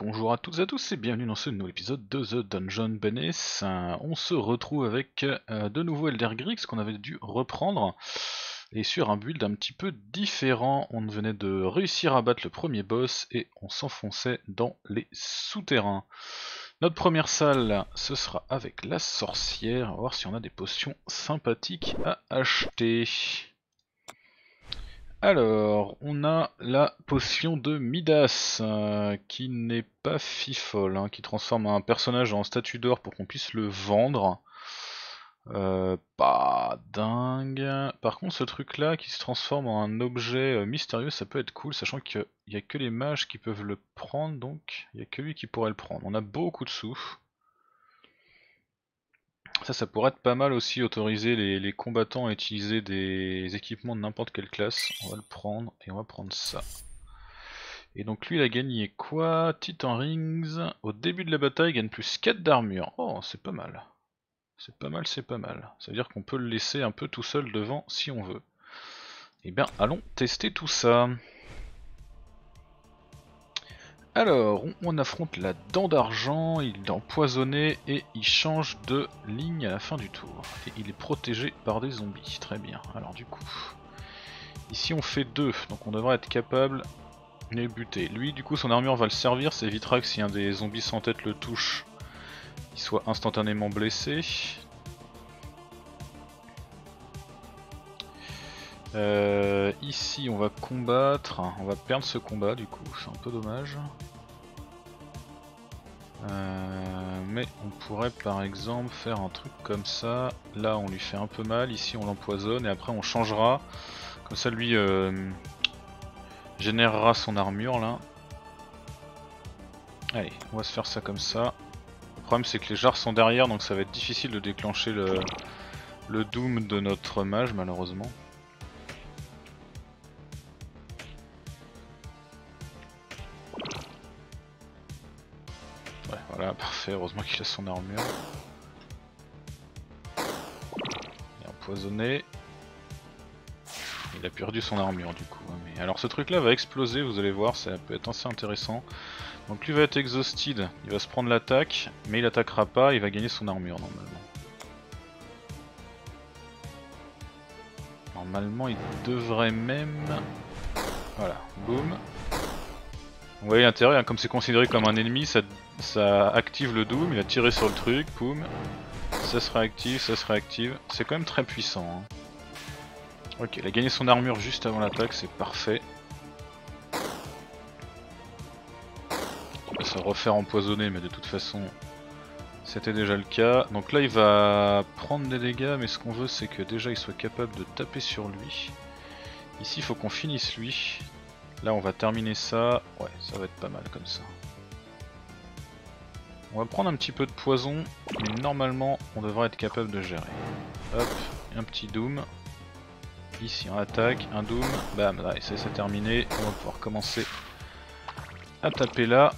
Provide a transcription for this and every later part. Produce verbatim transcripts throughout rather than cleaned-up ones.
Bonjour à toutes et à tous et bienvenue dans ce nouvel épisode de The Dungeon Beneath. Euh, on se retrouve avec euh, de nouveau Elder Grix qu'on avait dû reprendre et sur un build un petit peu différent. On venait de réussir à battre le premier boss et on s'enfonçait dans les souterrains. Notre première salle, ce sera avec la sorcière. On va voir si on a des potions sympathiques à acheter. Alors, on a la potion de Midas, euh, qui n'est pas fifole, hein, qui transforme un personnage en statue d'or pour qu'on puisse le vendre. Euh, pas dingue. Par contre, ce truc-là, qui se transforme en un objet mystérieux, ça peut être cool, sachant qu'il n'y a que les mages qui peuvent le prendre, donc il n'y a que lui qui pourrait le prendre. On a beaucoup de sous. Ça, ça pourrait être pas mal aussi, autoriser les, les combattants à utiliser des équipements de n'importe quelle classe. On va le prendre et on va prendre ça. Et donc lui, il a gagné quoi? Titan Rings. Au début de la bataille, il gagne plus quatre d'armure. Oh, c'est pas mal. C'est pas mal, c'est pas mal. Ça veut dire qu'on peut le laisser un peu tout seul devant si on veut. Et bien, allons tester tout ça. Alors, on affronte la dent d'argent, il est empoisonné et il change de ligne à la fin du tour. Et il est protégé par des zombies, très bien. Alors du coup, ici on fait deux, donc on devrait être capable de les buter. Lui, du coup, son armure va le servir, ça évitera que si un des zombies sans tête le touche, il soit instantanément blessé. Euh, ici on va combattre, on va perdre ce combat du coup, c'est un peu dommage. Euh, mais on pourrait par exemple faire un truc comme ça, là on lui fait un peu mal, ici on l'empoisonne et après on changera, comme ça lui euh, générera son armure là. Allez, on va se faire ça comme ça. Le problème c'est que les jars sont derrière donc ça va être difficile de déclencher le, le doom de notre mage malheureusement. Voilà, parfait, heureusement qu'il a son armure. Il est empoisonné. Il a perdu son armure du coup. Mais alors ce truc là va exploser, vous allez voir, ça peut être assez intéressant. Donc lui va être exhausted, il va se prendre l'attaque, mais il attaquera pas, il va gagner son armure normalement. Normalement il devrait même... Voilà, boum. Vous voyez l'intérêt, hein, comme c'est considéré comme un ennemi, ça, ça active le doom, il a tiré sur le truc, poum, ça se réactive, ça se réactive, c'est quand même très puissant. Hein. Ok, il a gagné son armure juste avant l'attaque, c'est parfait. Il va se refaire empoisonner, mais de toute façon, c'était déjà le cas. Donc là, il va prendre des dégâts, mais ce qu'on veut, c'est que déjà, il soit capable de taper sur lui. Ici, il faut qu'on finisse lui. Là on va terminer ça, ouais ça va être pas mal comme ça. On va prendre un petit peu de poison, mais normalement on devrait être capable de gérer. Hop, un petit doom. Ici on attaque, un doom, bam, là ça c'est terminé, on va pouvoir commencer à taper là.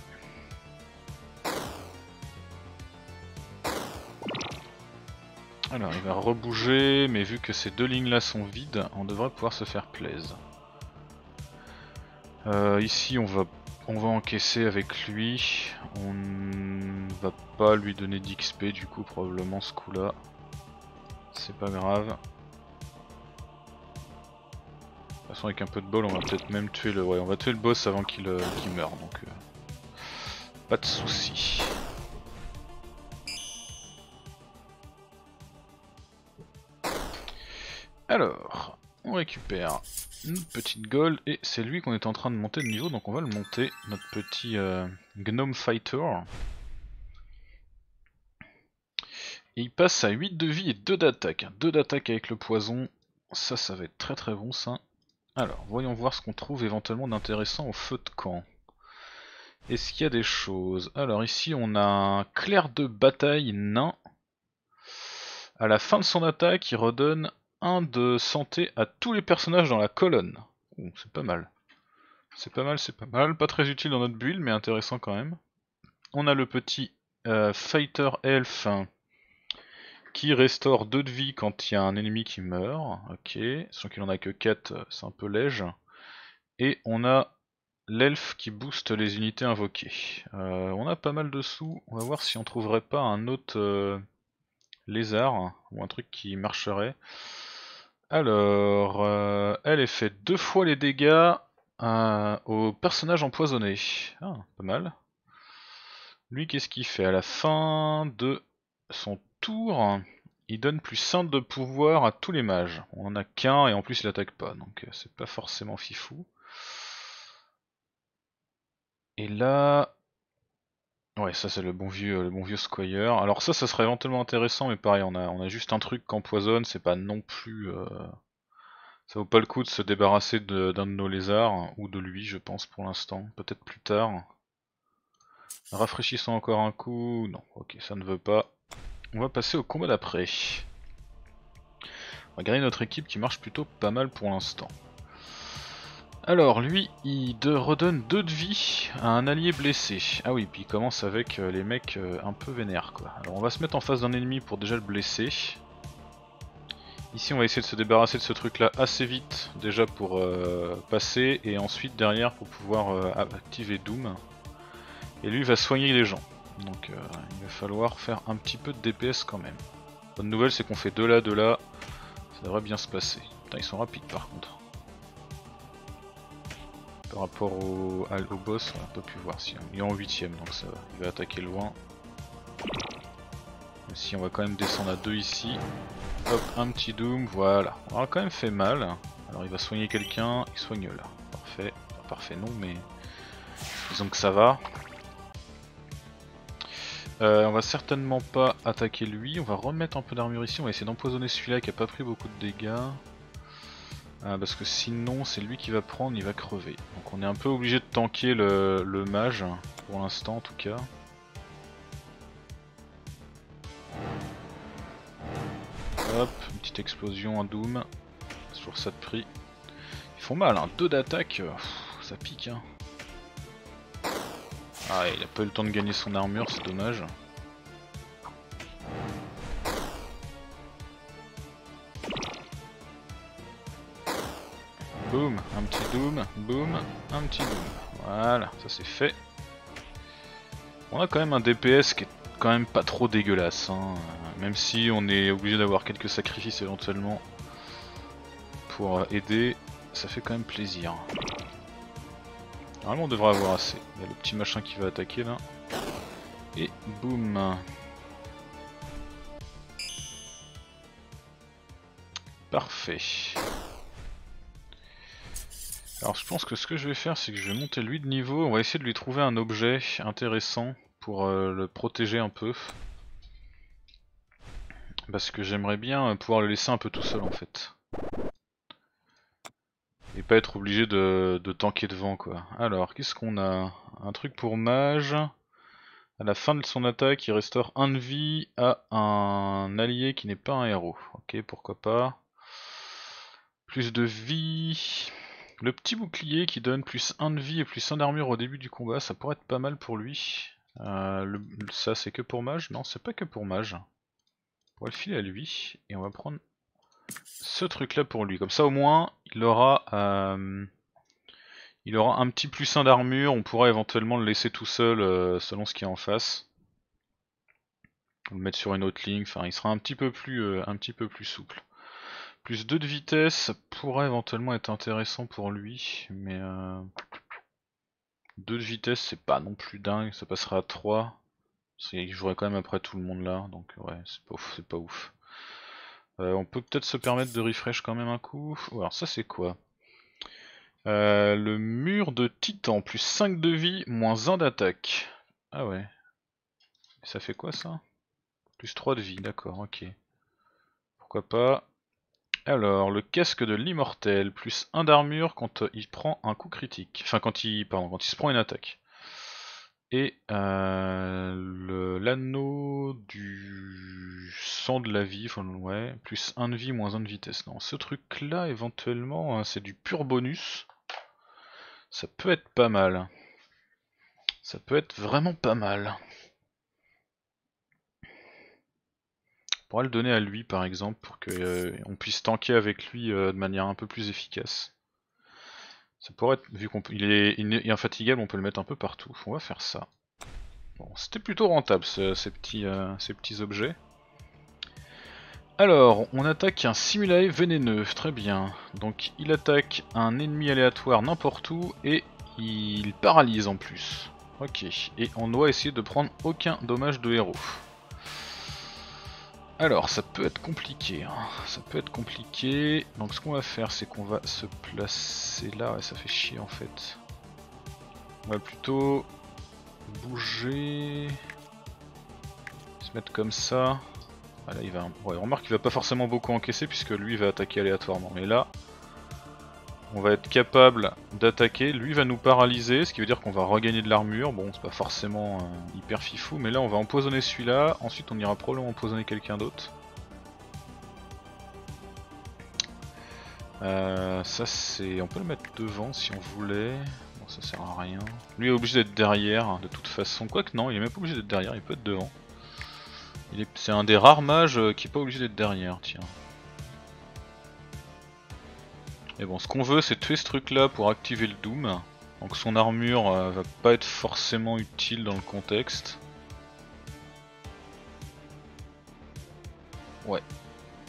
Alors il va rebouger, mais vu que ces deux lignes là sont vides, on devrait pouvoir se faire plaisir. Euh, ici on va, on va encaisser avec lui, on va pas lui donner d'X P du coup probablement ce coup là, c'est pas grave. De toute façon avec un peu de bol on va peut-être même tuer le, ouais, on va tuer le boss avant qu'il euh, qu'il meure donc euh, pas de soucis. Alors, on récupère une petite gold et c'est lui qu'on est en train de monter de niveau donc on va le monter, notre petit euh, gnome fighter. Et il passe à huit de vie et deux d'attaque. deux d'attaque avec le poison, ça ça va être très très bon ça. Alors voyons voir ce qu'on trouve éventuellement d'intéressant au feu de camp. Est-ce qu'il y a des choses? Alors ici on a un clerc de bataille nain. À la fin de son attaque il redonne un de santé à tous les personnages dans la colonne. Ouh, c'est pas mal. C'est pas mal, c'est pas mal. Pas très utile dans notre build, mais intéressant quand même. On a le petit euh, Fighter Elf hein, qui restaure deux de vie quand il y a un ennemi qui meurt. Ok, sans qu'il en a que quatre, c'est un peu léger. Et on a l'elfe qui booste les unités invoquées. Euh, on a pas mal de sous, on va voir si on trouverait pas un autre euh, lézard, hein, ou un truc qui marcherait. Alors, euh, elle fait deux fois les dégâts euh, au personnage empoisonné. Ah, pas mal. Lui, qu'est-ce qu'il fait à la fin de son tour? Il donne plus un de pouvoir à tous les mages. On en a qu'un et en plus il attaque pas, donc c'est pas forcément fifou. Et là... Ouais, ça c'est le bon vieux le bon vieux Squire. Alors ça, ça serait éventuellement intéressant, mais pareil, on a, on a juste un truc qu'empoisonne, c'est pas non plus... Euh... Ça vaut pas le coup de se débarrasser d'un de, de nos lézards, ou de lui je pense pour l'instant, peut-être plus tard. Rafraîchissons encore un coup, non, ok, ça ne veut pas. On va passer au combat d'après. On va garder notre équipe qui marche plutôt pas mal pour l'instant. Alors lui, il de redonne deux de vie à un allié blessé. Ah oui, puis il commence avec euh, les mecs euh, un peu vénères quoi. Alors on va se mettre en face d'un ennemi pour déjà le blesser. Ici on va essayer de se débarrasser de ce truc là assez vite, déjà pour euh, passer, et ensuite derrière pour pouvoir euh, activer Doom. Et lui va soigner les gens, donc euh, il va falloir faire un petit peu de D P S quand même. Bonne nouvelle, c'est qu'on fait deux là, deux là, ça devrait bien se passer. Putain, ils sont rapides par contre. Par rapport au, au boss, on peut plus voir si il est en huitième, donc ça va, il va attaquer loin. Même si on va quand même descendre à deux ici. Hop, un petit Doom, voilà. On a quand même fait mal. Alors il va soigner quelqu'un, il soigne là. Parfait, enfin, parfait non, mais disons que ça va. Euh, on va certainement pas attaquer lui, on va remettre un peu d'armure ici, on va essayer d'empoisonner celui-là qui a pas pris beaucoup de dégâts. Euh, parce que sinon c'est lui qui va prendre, il va crever. Donc on est un peu obligé de tanker le, le mage, pour l'instant en tout cas. Hop, une petite explosion, un Doom, sur ça de prix. Ils font mal, hein, deux d'attaque, ça pique hein. Ah, il a pas eu le temps de gagner son armure, c'est dommage. Boum, un petit Doom, boum, un petit Doom. Voilà, ça c'est fait. On a quand même un D P S qui est quand même pas trop dégueulasse, hein. Même si on est obligé d'avoir quelques sacrifices éventuellement pour aider, ça fait quand même plaisir. Normalement on devrait avoir assez. Il y a le petit machin qui va attaquer là. Et boum. Parfait. Alors je pense que ce que je vais faire, c'est que je vais monter lui de niveau. On va essayer de lui trouver un objet intéressant pour euh, le protéger un peu. Parce que j'aimerais bien pouvoir le laisser un peu tout seul en fait. Et pas être obligé de, de tanker devant quoi. Alors qu'est-ce qu'on a? Un truc pour mage. À la fin de son attaque, il restaure un de vie à un allié qui n'est pas un héros. Ok, pourquoi pas. Plus de vie. Le petit bouclier qui donne plus un de vie et plus un d'armure au début du combat, ça pourrait être pas mal pour lui. Euh, le, ça c'est que pour mage? Non, c'est pas que pour mage. On va le filer à lui et on va prendre ce truc là pour lui, comme ça au moins il aura euh, il aura un petit plus un d'armure, on pourra éventuellement le laisser tout seul euh, selon ce qu'il y a en face. On le mettre sur une autre ligne, enfin il sera un petit peu plus euh, un petit peu plus souple. Plus deux de vitesse, ça pourrait éventuellement être intéressant pour lui, mais euh, deux de vitesse c'est pas non plus dingue, ça passera à trois. Il jouerait quand même après tout le monde là, donc ouais, c'est pas ouf, c'est pas ouf. Euh, on peut peut-être se permettre de refresh quand même un coup. Oh, alors ça c'est quoi? euh, Le mur de titan, plus cinq de vie, moins un d'attaque. Ah ouais. Et ça fait quoi ça? Plus trois de vie, d'accord, ok. Pourquoi pas. Alors, le casque de l'immortel, plus un d'armure quand il prend un coup critique. Enfin, quand il, pardon, quand il se prend une attaque. Et euh, l'anneau du sang de la vie, enfin, ouais, plus un de vie, moins un de vitesse. Non, ce truc là éventuellement, hein, c'est du pur bonus. Ça peut être pas mal. Ça peut être vraiment pas mal. On pourra le donner à lui par exemple pour qu'on euh, puisse tanker avec lui euh, de manière un peu plus efficace. Ça pourrait être, vu qu'il est infatigable, on peut le mettre un peu partout. On va faire ça. Bon, c'était plutôt rentable ce, ces, petits, euh, ces petits objets. Alors, on attaque un simulae vénéneux, très bien. Donc il attaque un ennemi aléatoire n'importe où et il paralyse en plus. Ok, et on doit essayer de prendre aucun dommage de héros. Alors ça peut être compliqué, hein. Ça peut être compliqué. Donc ce qu'on va faire, c'est qu'on va se placer là, ouais, ça fait chier en fait. On va plutôt bouger, se mettre comme ça. Ah, là, il va... ouais, remarque qu'il va pas forcément beaucoup encaisser puisque lui va attaquer aléatoirement. Mais là, on va être capable d'attaquer, lui va nous paralyser, ce qui veut dire qu'on va regagner de l'armure. Bon, c'est pas forcément euh, hyper fifou, mais là on va empoisonner celui-là, ensuite on ira probablement empoisonner quelqu'un d'autre. Euh, ça c'est... on peut le mettre devant si on voulait, bon ça sert à rien. Lui est obligé d'être derrière, hein, de toute façon, quoique non, il est même pas obligé d'être derrière, il peut être devant. C'est est un des rares mages qui est pas obligé d'être derrière, tiens. Et bon, ce qu'on veut, c'est tuer ce truc-là pour activer le Doom. Donc son armure euh, va pas être forcément utile dans le contexte. Ouais,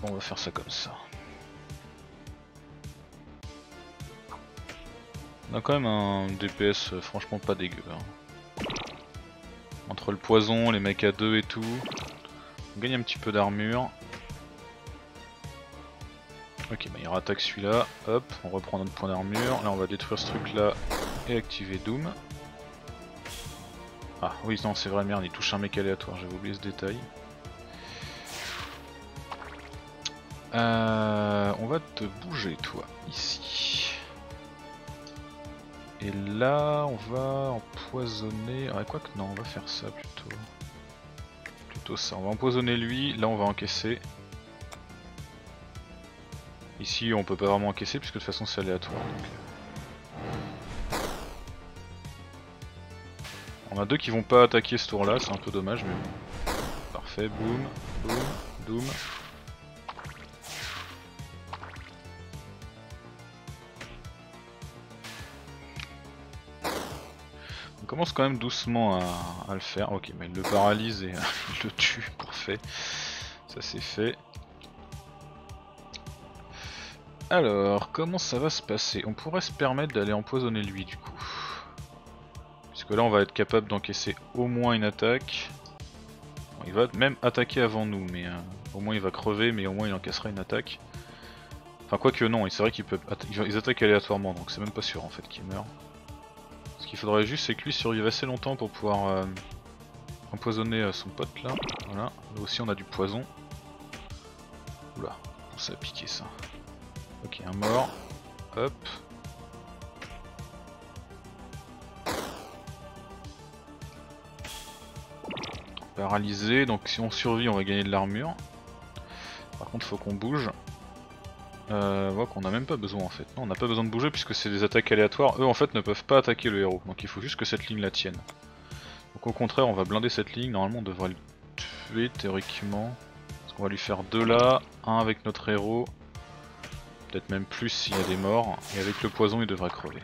on va faire ça comme ça. On a quand même un D P S euh, franchement pas dégueu. Hein. Entre le poison, les mecs à deux et tout, on gagne un petit peu d'armure. Ok, bah il rattaque celui-là, hop, on reprend notre point d'armure, là on va détruire ce truc-là et activer Doom. Ah oui, non c'est vrai, merde, il touche un mec aléatoire, j'avais oublié ce détail. Euh, on va te bouger toi, ici. Et là, on va empoisonner... Ah quoi que non, on va faire ça plutôt. Plutôt ça, on va empoisonner lui, là on va encaisser. Ici on peut pas vraiment encaisser puisque de toute façon c'est aléatoire. Donc... on a deux qui vont pas attaquer ce tour là, c'est un peu dommage mais bon. Parfait, boum, boum, boum. On commence quand même doucement à, à le faire. Ok, mais il le paralyse et il le tue, parfait. Ça c'est fait. Alors, comment ça va se passer? On pourrait se permettre d'aller empoisonner lui du coup. Puisque là on va être capable d'encaisser au moins une attaque. Bon, il va même attaquer avant nous, mais euh, au moins il va crever, mais au moins il encaissera une attaque. Enfin quoique non, c'est vrai qu'ils peuvent atta ils attaquent aléatoirement, donc c'est même pas sûr en fait qu'il meurt. Ce qu'il faudrait juste c'est que lui survive assez longtemps pour pouvoir euh, empoisonner euh, son pote là. Voilà, là aussi on a du poison. Oula, ça a piqué ça. Ok, un mort, hop. Paralysé, donc si on survit on va gagner de l'armure. Par contre faut qu'on bouge. Euh, on voit qu'on n'a même pas besoin en fait. Non, on n'a pas besoin de bouger puisque c'est des attaques aléatoires. Eux en fait ne peuvent pas attaquer le héros, donc il faut juste que cette ligne la tienne. Donc au contraire on va blinder cette ligne, normalement on devrait le tuer théoriquement. Parce qu'on va lui faire deux là, un avec notre héros. Peut-être même plus s'il y a des morts, et avec le poison il devrait crever.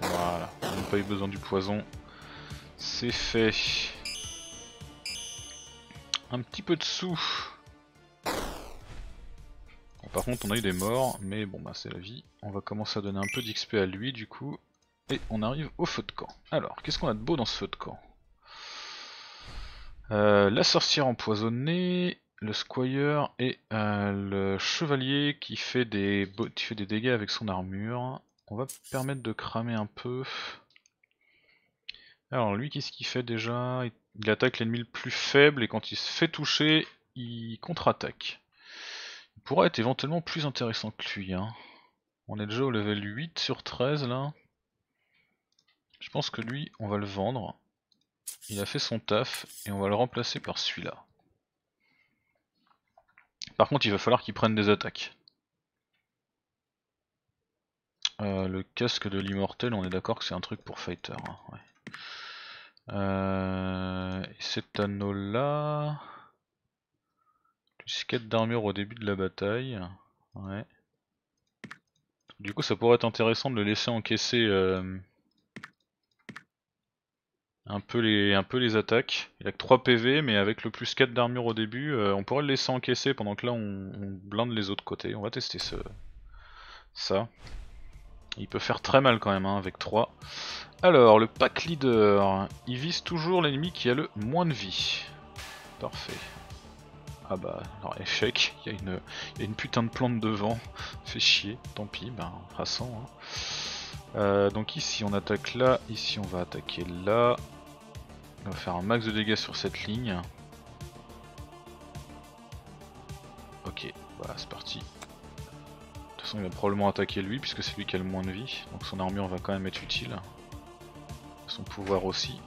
Voilà, on n'a pas eu besoin du poison. C'est fait. Un petit peu de sous. Bon, par contre on a eu des morts, mais bon bah c'est la vie. On va commencer à donner un peu d'X P à lui du coup. Et on arrive au feu de camp. Alors, qu'est-ce qu'on a de beau dans ce feu de camp? Euh, la sorcière empoisonnée, le squire et euh, le chevalier qui fait, des qui fait des dégâts avec son armure. On va permettre de cramer un peu. Alors lui qu'est-ce qu'il fait déjà? Il attaque l'ennemi le plus faible et quand il se fait toucher, il contre-attaque. Il pourrait être éventuellement plus intéressant que lui. Hein. On est déjà au level huit sur treize là. Je pense que lui on va le vendre. Il a fait son taf et on va le remplacer par celui-là. Par contre il va falloir qu'il prenne des attaques. Euh, le casque de l'immortel, on est d'accord que c'est un truc pour fighter. Hein, ouais. euh, cet anneau là... Casquette d'armure au début de la bataille. Ouais. Du coup ça pourrait être intéressant de le laisser encaisser euh, un, peu les, un peu les attaques. Il a que trois P V mais avec le plus quatre d'armure au début, euh, on pourrait le laisser encaisser pendant que là on, on blinde les autres côtés. On va tester ce, ça. Il peut faire très mal quand même hein, avec trois. Alors le pack leader, il vise toujours l'ennemi qui a le moins de vie. Parfait. Ah bah, alors échec, il y, y a une putain de plante devant, fait chier, tant pis, ben on fera cent. Hein. Euh, donc ici on attaque là, ici on va attaquer là. On va faire un max de dégâts sur cette ligne. Ok, voilà c'est parti. De toute façon il va probablement attaquer lui puisque c'est lui qui a le moins de vie, donc son armure va quand même être utile. Son pouvoir aussi.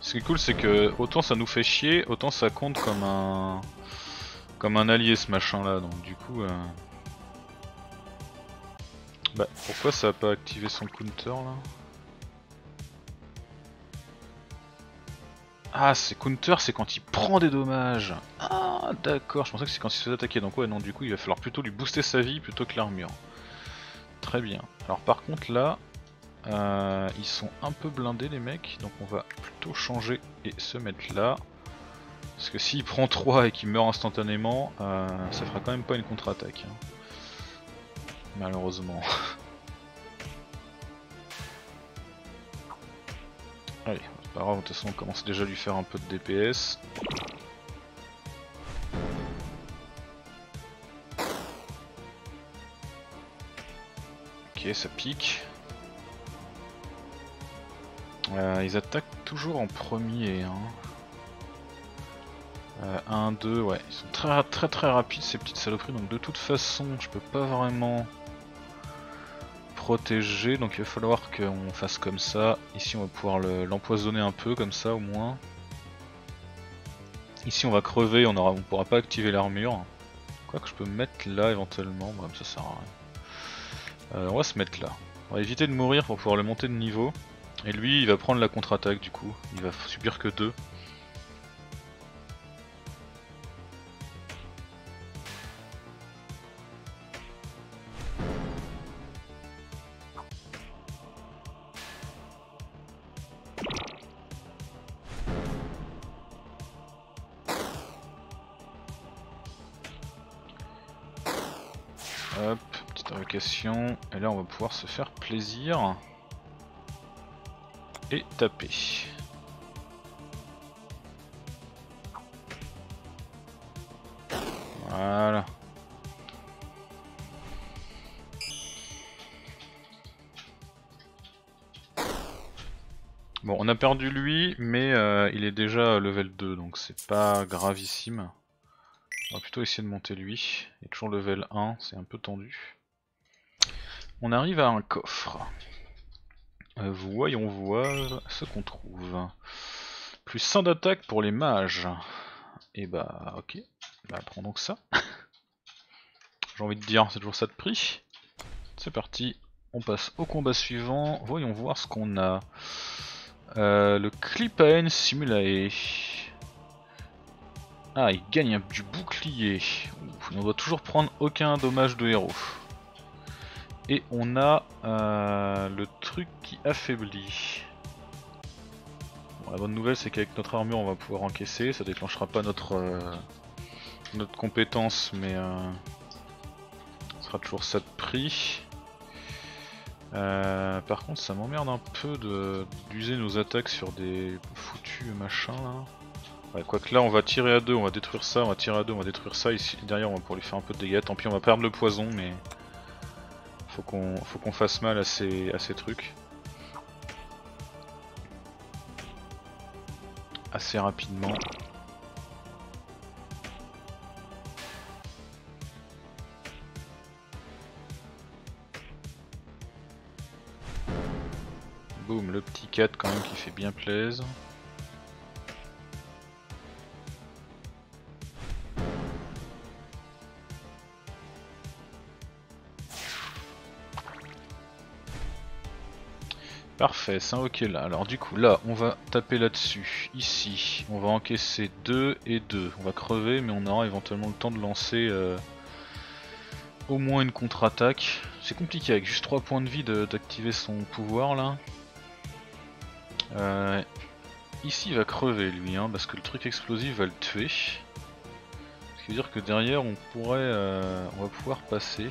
Ce qui est cool c'est que autant ça nous fait chier, autant ça compte comme un comme un allié ce machin là, donc du coup euh... bah pourquoi ça a pas activé son counter là? Ah c'est counter c'est quand il prend des dommages. Ah d'accord, je pensais que c'est quand il se fait attaquer, donc ouais non du coup il va falloir plutôt lui booster sa vie plutôt que l'armure. Très bien. Alors par contre là. Euh, ils sont un peu blindés les mecs, donc on va plutôt changer et se mettre là. Parce que s'il prend trois et qu'il meurt instantanément, euh, ça fera quand même pas une contre-attaque. Hein. Malheureusement. Allez, c'est pas grave, de toute façon on commence déjà à lui faire un peu de D P S. Ok, ça pique. Euh, ils attaquent toujours en premier. un, deux, ouais. Ils sont très très très rapides ces petites saloperies. Donc de toute façon, je peux pas vraiment protéger. Donc il va falloir qu'on fasse comme ça. Ici on va pouvoir l'empoisonner un peu, comme ça au moins. Ici on va crever, on aura, on pourra pas activer l'armure. Quoi que je peux me mettre là éventuellement. Bon, ça sert à rien. Euh, on va se mettre là. On va éviter de mourir pour pouvoir le monter de niveau. Et lui il va prendre la contre-attaque du coup, il va subir que deux. Hop, petite invocation, et là on va pouvoir se faire plaisir. Et taper. Voilà. Bon, on a perdu lui, mais euh, il est déjà level deux, donc c'est pas gravissime. On va plutôt essayer de monter lui. Il est toujours level un, c'est un peu tendu. On arrive à un coffre. Euh, voyons voir ce qu'on trouve. Plus cent d'attaque pour les mages. Et bah ok, bah prends donc ça. J'ai envie de dire, c'est toujours ça de prix. C'est parti, on passe au combat suivant. Voyons voir ce qu'on a. Euh, le Clipaen Simulae. Ah, il gagne du bouclier. Ouf, on ne doit toujours prendre aucun dommage de héros. Et on a euh, le truc qui affaiblit. Bon, la bonne nouvelle c'est qu'avec notre armure on va pouvoir encaisser, ça déclenchera pas notre, euh, notre compétence mais euh, ça sera toujours ça de prix. Euh, par contre ça m'emmerde un peu d'user nos attaques sur des foutus machins là. Ouais, quoique là on va tirer à deux, on va détruire ça, on va tirer à deux, on va détruire ça, ici derrière on va pouvoir lui faire un peu de dégâts, tant pis on va perdre le poison mais... Faut qu'on faut qu'on fasse mal à ces, à ces trucs. Assez rapidement. Boum, le petit quatre quand même qui fait bien plaise. Parfait, c'est un ok là. Alors du coup là on va taper là-dessus, ici, on va encaisser deux et deux, on va crever mais on aura éventuellement le temps de lancer euh, au moins une contre-attaque. C'est compliqué avec juste trois points de vie d'activer son pouvoir là. Euh, ici il va crever lui hein, parce que le truc explosif va le tuer. Ce qui veut dire que derrière on pourrait, euh, on va pouvoir passer.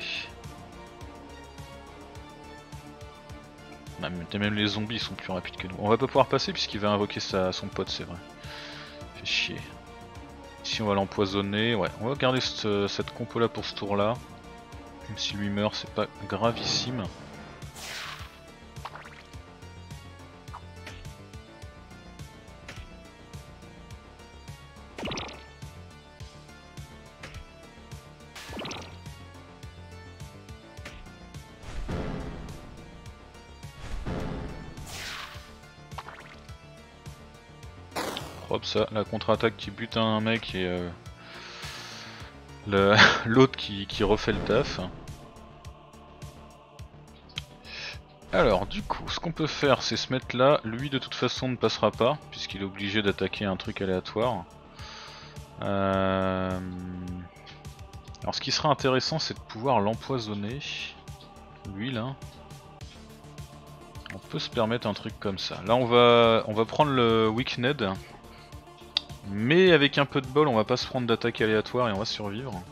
Même les zombies sont plus rapides que nous. On va pas pouvoir passer puisqu'il va invoquer sa, son pote, c'est vrai. Fait chier. Ici on va l'empoisonner. Ouais, on va garder cette, cette compo là pour ce tour là. Même si lui meurt, c'est pas gravissime. Hop ça, la contre-attaque qui bute un mec et euh, l'autre qui, qui refait le taf. Alors du coup, ce qu'on peut faire c'est se mettre là, lui de toute façon ne passera pas, puisqu'il est obligé d'attaquer un truc aléatoire. Euh... Alors ce qui sera intéressant c'est de pouvoir l'empoisonner, lui là. On peut se permettre un truc comme ça. Là on va, on va prendre le Weakned. Mais avec un peu de bol, on va pas se prendre d'attaque aléatoire et on va survivre.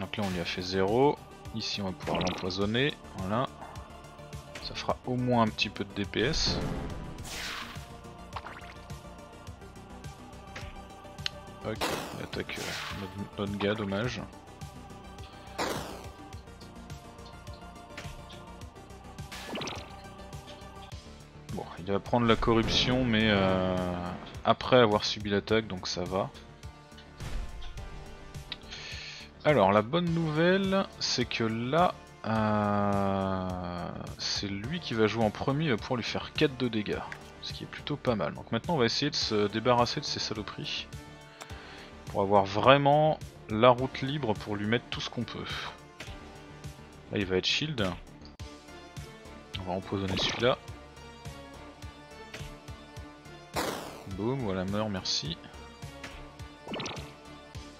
Donc là on lui a fait zéro. Ici on va pouvoir l'empoisonner. Voilà. Ça fera au moins un petit peu de D P S. Ok, on attaque notre, notre gars, dommage. Il va prendre la corruption mais euh, après avoir subi l'attaque, donc ça va. Alors la bonne nouvelle c'est que là euh, c'est lui qui va jouer en premier pour lui faire quatre de dégâts, ce qui est plutôt pas mal. Donc maintenant on va essayer de se débarrasser de ces saloperies pour avoir vraiment la route libre pour lui mettre tout ce qu'on peut. Là il va être shield, on va empoisonner celui-là. Boum, voilà, meurt, merci.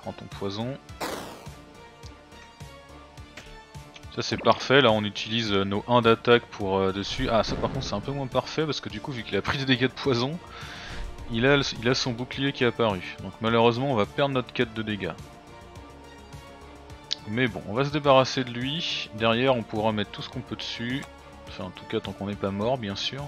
Prends ton poison. Ça c'est parfait, là on utilise nos un d'attaque pour euh, dessus. Ah ça par contre c'est un peu moins parfait parce que du coup vu qu'il a pris des dégâts de poison, il a, il a son bouclier qui est apparu. Donc malheureusement on va perdre notre quête de dégâts. Mais bon, on va se débarrasser de lui. Derrière on pourra mettre tout ce qu'on peut dessus. Enfin en tout cas tant qu'on n'est pas mort bien sûr.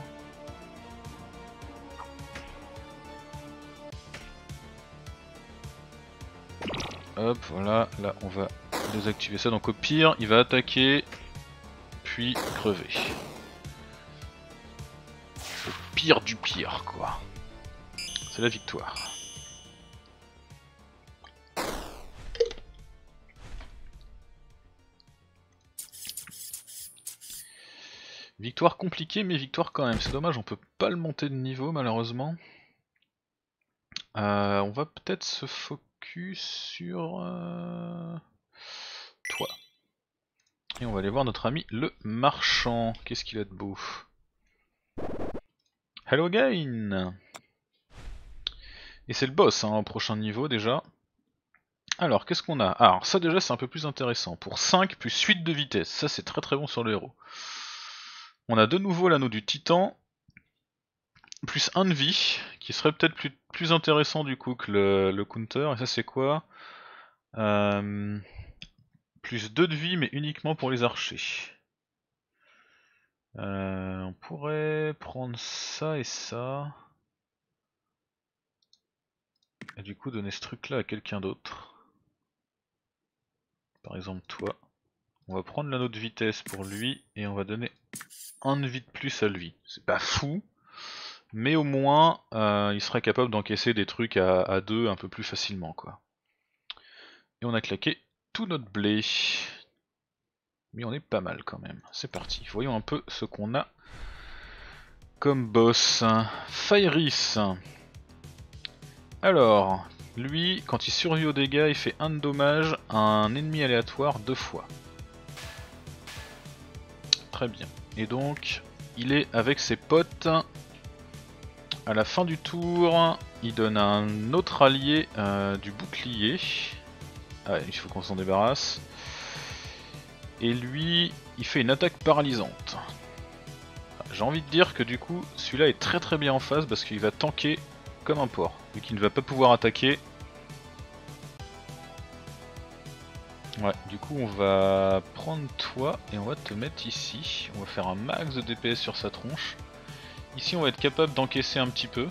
Hop, voilà, là on va désactiver ça, donc au pire il va attaquer, puis crever. Au pire du pire quoi. C'est la victoire. Victoire compliquée mais victoire quand même, c'est dommage on peut pas le monter de niveau malheureusement. Euh, on va peut-être se focaliser sur euh, toi et on va aller voir notre ami le marchand. Qu'est-ce qu'il a de beau? Hello again. Et c'est le boss hein, au prochain niveau déjà. Alors qu'est-ce qu'on a? Ah, alors ça déjà c'est un peu plus intéressant pour cinq plus huit de vitesse, ça c'est très très bon sur le héros. On a de nouveau l'anneau du titan plus un de vie, qui serait peut-être plus, plus intéressant du coup que le, le counter, et ça c'est quoi euh, plus deux de vie mais uniquement pour les archers. Euh, on pourrait prendre ça et ça, et du coup donner ce truc là à quelqu'un d'autre. Par exemple toi, on va prendre l'anneau de vitesse pour lui, et on va donner un de vie de plus à lui, c'est pas fou. Mais au moins, euh, il serait capable d'encaisser des trucs à, à deux un peu plus facilement, quoi. Et on a claqué tout notre blé. Mais on est pas mal quand même. C'est parti. Voyons un peu ce qu'on a comme boss. Fyriss. Alors, lui, quand il survit aux dégâts, il fait un de dommage à un ennemi aléatoire deux fois. Très bien. Et donc, il est avec ses potes. À la fin du tour, il donne un autre allié euh, du bouclier. Ah, il faut qu'on s'en débarrasse. Et lui, il fait une attaque paralysante. J'ai envie de dire que du coup, celui-là est très très bien en face parce qu'il va tanker comme un porc. Vu qu'il ne va pas pouvoir attaquer. Ouais, du coup on va prendre toi et on va te mettre ici. On va faire un max de D P S sur sa tronche. Ici on va être capable d'encaisser un petit peu.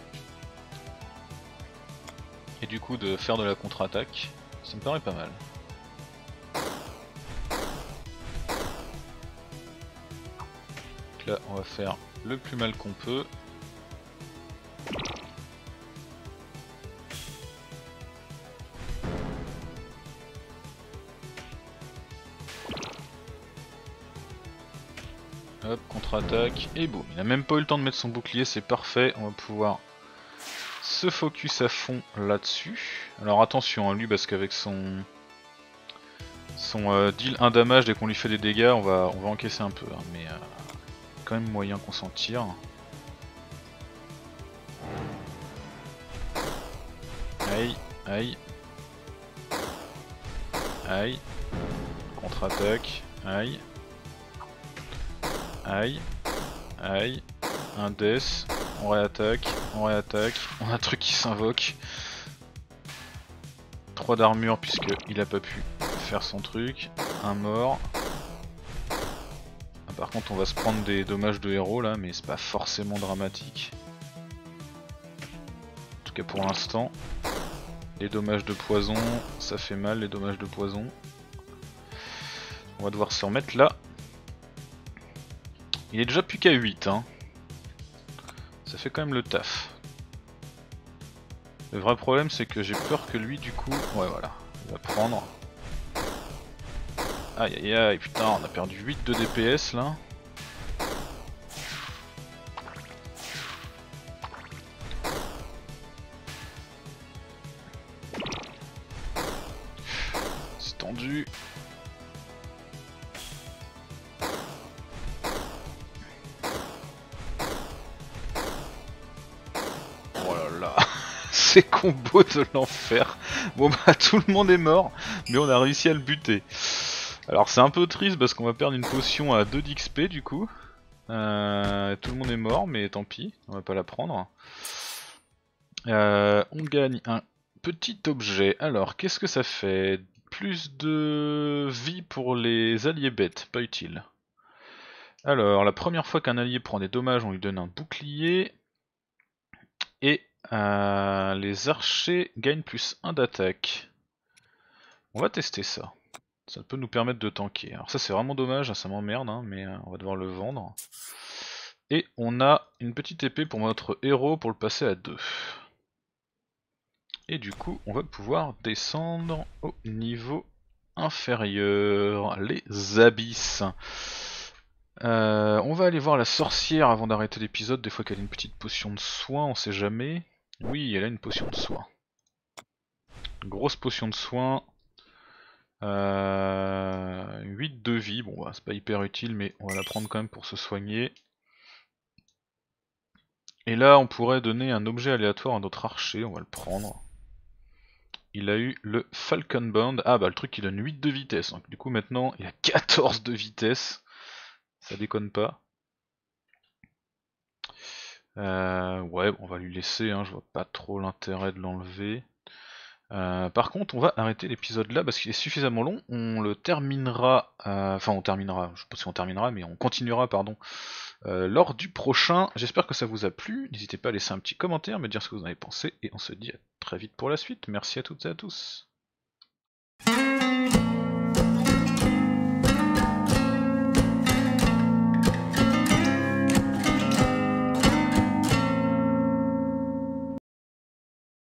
Et du coup de faire de la contre-attaque. Ça me paraît pas mal. Donc là on va faire le plus mal qu'on peut. Hop, contre-attaque, et boum, il n'a même pas eu le temps de mettre son bouclier, c'est parfait, on va pouvoir se focus à fond là-dessus. Alors attention, hein, lui, parce qu'avec son son euh, deal un damage, dès qu'on lui fait des dégâts, on va, on va encaisser un peu, hein, mais euh, quand même moyen qu'on s'en tire. Aïe, aïe, aïe, contre-attaque, aïe. Aïe, aïe, un death, on réattaque, on réattaque, on a un truc qui s'invoque. trois d'armure puisqu'il a pas pu faire son truc, un mort. Ah, par contre on va se prendre des dommages de héros là, mais c'est pas forcément dramatique. En tout cas pour l'instant. Les dommages de poison, ça fait mal les dommages de poison. On va devoir se remettre là. Il est déjà plus qu'à huit, hein. Ça fait quand même le taf. Le vrai problème c'est que j'ai peur que lui du coup... Ouais voilà, il va prendre. Aïe aïe aïe, putain on a perdu huit de D P S là. C'est tendu. Combo de l'enfer. Bon bah tout le monde est mort, mais on a réussi à le buter. Alors c'est un peu triste parce qu'on va perdre une potion à deux d'X P du coup. Euh, tout le monde est mort, mais tant pis, on va pas la prendre. Euh, on gagne un petit objet. Alors qu'est-ce que ça fait? Plus de vie pour les alliés bêtes, pas utile. Alors la première fois qu'un allié prend des dommages, on lui donne un bouclier. Et Euh, les archers gagnent plus un d'attaque. On va tester ça. Ça peut nous permettre de tanker. Alors ça c'est vraiment dommage, ça m'emmerde, hein, mais on va devoir le vendre. Et on a une petite épée pour notre héros pour le passer à deux. Et du coup on va pouvoir descendre au niveau inférieur. Les abysses. Euh, on va aller voir la sorcière avant d'arrêter l'épisode. Des fois qu'elle a une petite potion de soin, on sait jamais. Oui, elle a une potion de soin. Une grosse potion de soin. Euh, huit de vie. Bon, bah, c'est pas hyper utile, mais on va la prendre quand même pour se soigner. Et là, on pourrait donner un objet aléatoire à notre archer. On va le prendre. Il a eu le Falcon Band. Ah, bah le truc qui donne huit de vitesse. Donc, du coup, maintenant, il a quatorze de vitesse. Ça déconne pas. Euh, ouais, on va lui laisser, hein, je vois pas trop l'intérêt de l'enlever. Euh, par contre, on va arrêter l'épisode là parce qu'il est suffisamment long. On le terminera, euh, enfin on terminera, je sais pas si on terminera, mais on continuera, pardon, euh, lors du prochain. J'espère que ça vous a plu. N'hésitez pas à laisser un petit commentaire, me dire ce que vous en avez pensé, et on se dit à très vite pour la suite. Merci à toutes et à tous.